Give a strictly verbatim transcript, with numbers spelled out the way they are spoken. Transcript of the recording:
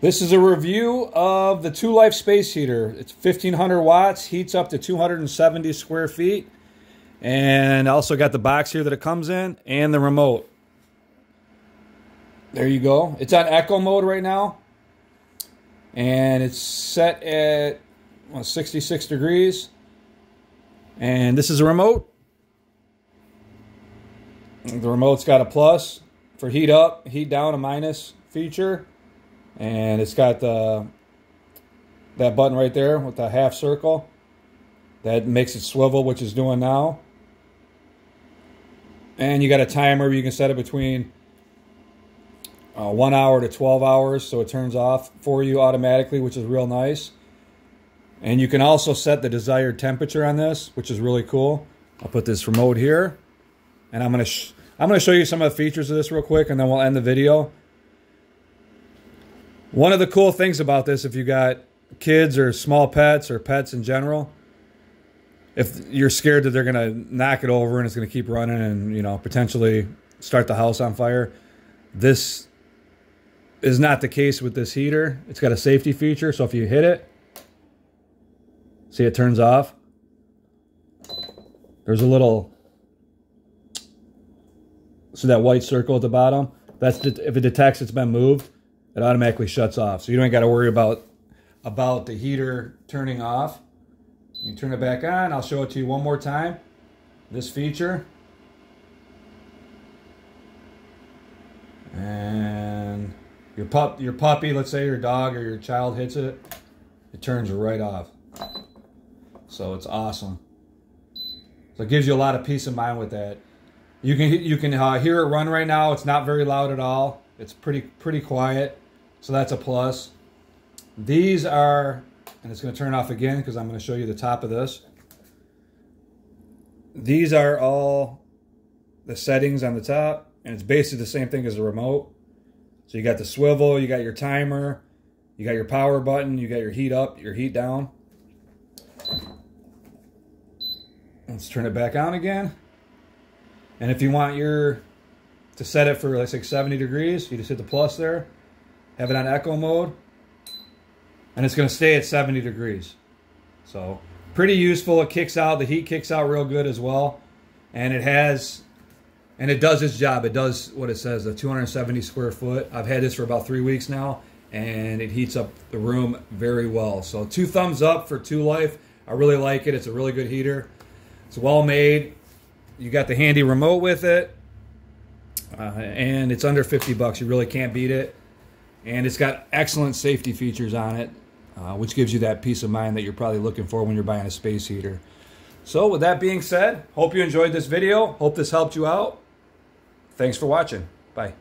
This is a review of the To Life space heater. It's fifteen hundred watts, heats up to two hundred seventy square feet. And I also got the box here that it comes in and the remote. There you go. It's on echo mode right now. And it's set at well, sixty-six degrees. And this is a remote. The remote's got a plus for heat up, heat down, a minus feature. And it's got the that button right there with the half circle that makes it swivel, which is doing now. And you got a timer where you can set it between uh, one hour to twelve hours, so it turns off for you automatically, which is real nice. And you can also set the desired temperature on this, which is really cool. I'll put this remote here, and I'm gonna sh I'm gonna show you some of the features of this real quick, and then we'll end the video. One of the cool things about this, if you got kids or small pets or pets in general, if you're scared that they're going to knock it over and it's going to keep running and, you know, potentially start the house on fire, this is not the case with this heater. It's got a safety feature, so if you hit it, see, it turns off. There's a little, so that white circle at the bottom, that's det- if it detects it's been moved, it automatically shuts off. So you don't got to worry about about the heater turning off. You turn it back on. I'll show it to you one more time. This feature. And your pup, your puppy, let's say your dog or your child hits it, it turns right off. So it's awesome. So it gives you a lot of peace of mind with that. You can you can uh, hear it run right now. It's not very loud at all. It's pretty pretty quiet. So that's a plus. These are, and it's going to turn off again because I'm going to show you the top of this. These are all the settings on the top, and it's basically the same thing as the remote. So you got the swivel, you got your timer, you got your power button, you got your heat up, your heat down. Let's turn it back on again. And if you want your to set it for, let's say, seventy degrees, you just hit the plus there, have it on echo mode, and it's going to stay at seventy degrees. So pretty useful. It kicks out, the heat kicks out real good as well, and it has, and it does its job. It does what it says, the two hundred seventy square foot. I've had this for about three weeks now, and it heats up the room very well. So two thumbs up for To Life. I really like it. It's a really good heater. It's well made. You got the handy remote with it, uh, and it's under fifty bucks. You really can't beat it. And it's got excellent safety features on it, uh, which gives you that peace of mind that you're probably looking for when you're buying a space heater. So with that being said, hope you enjoyed this video. Hope this helped you out. Thanks for watching. Bye.